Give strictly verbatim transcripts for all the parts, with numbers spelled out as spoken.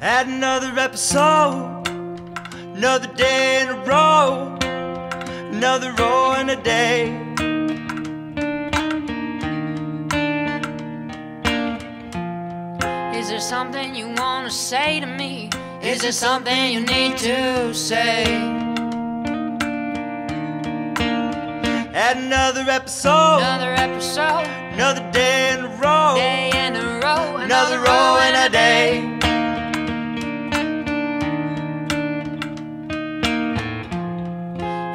Had another episode, another day in a row, another row in a day. Is there something you want to say to me? Is there something you need to say? Had another episode, another episode, another day in a row, day in a row, another, another row in a day.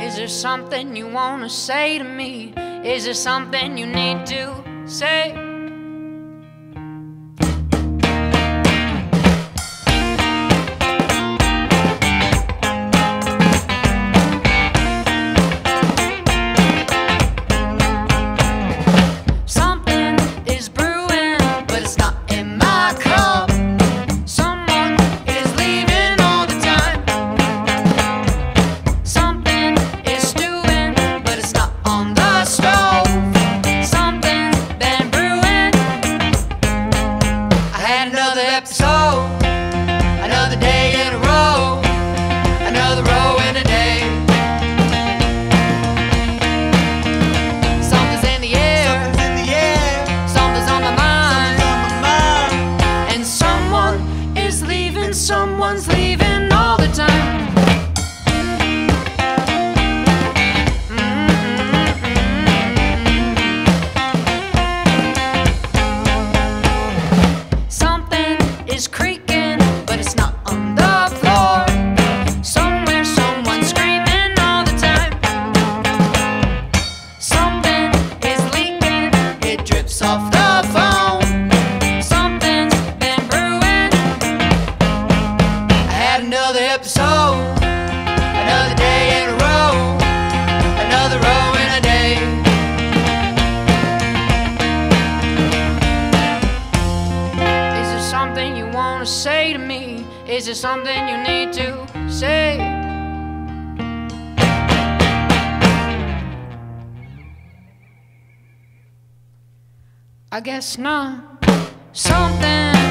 Is there something you want to say to me? Is there something you need to say? Something is brewing, but it's not in my cup. Someone is leaving all the time. Something another day in a row, another row in a day. Something's in the air, something's, in the air. Something's, on, my mind. Something's on my mind. And someone is leaving, someone's leaving all the time. Mm-hmm. Something is creeping, but it's not on the floor. Somewhere someone's screaming all the time. Something is leaking, it drips off the phone. Something's been brewing. I had another episode, another day in a row, another row in a day. Something you want to say to me? Is there something you need to say? I guess not. Something